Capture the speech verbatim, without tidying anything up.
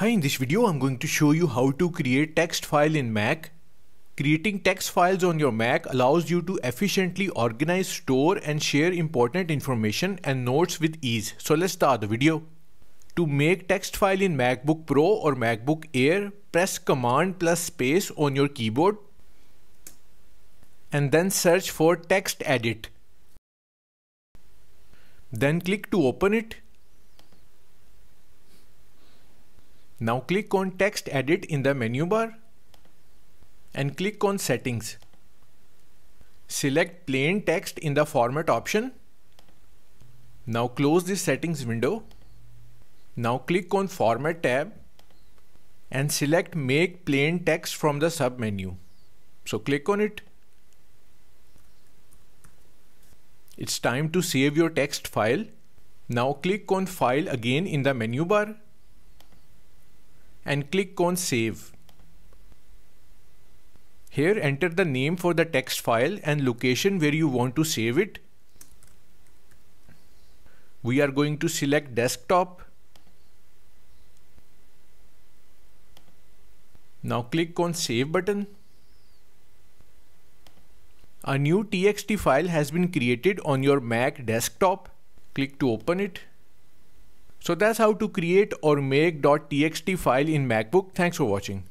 Hi, in this video I'm going to show you how to create text file in Mac. Creating text files on your Mac allows you to efficiently organize, store and share important information and notes with ease. So let's start the video. To make text file in MacBook Pro or MacBook Air, press Command plus space on your keyboard and then search for TextEdit. Then click to open it. Now click on TextEdit in the menu bar and click on Settings. Select Plain Text in the Format option. Now close this settings window. Now click on Format tab and select Make Plain Text from the submenu. So click on it. It's time to save your text file. Now click on File again in the menu bar and click on Save. Here enter the name for the text file and location where you want to save it. We are going to select desktop. Now click on Save button. A new T X T file has been created on your Mac desktop. Click to open it. So that's how to create or make .txt file in MacBook. Thanks for watching.